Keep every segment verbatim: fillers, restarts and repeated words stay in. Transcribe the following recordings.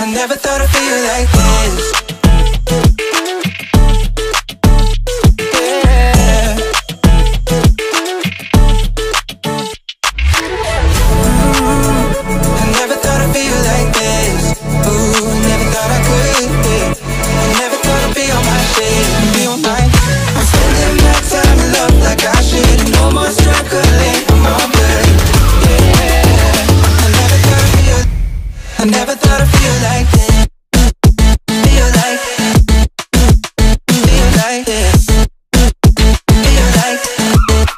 I never thought I'd feel like this. Yeah. Ooh, I never thought I'd feel like this. Ooh, never thought I could. I never thought I'd be on my shit, be on my. I'm spending my time in love like I should. No more struggling, I'm all good. Yeah. I never thought I'd feel. I never thought I'd feel like this.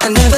I never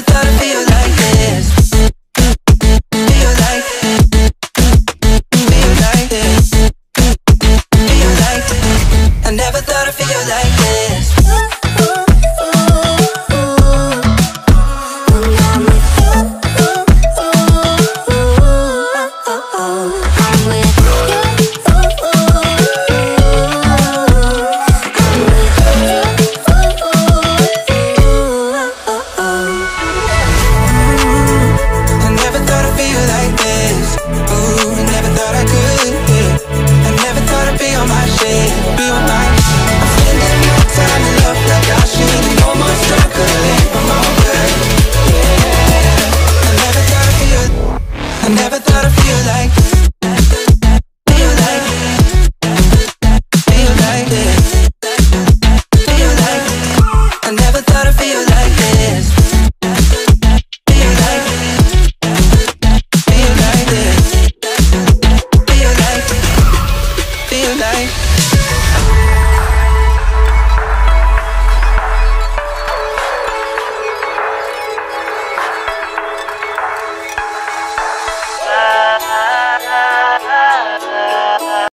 thought I'd feel like this.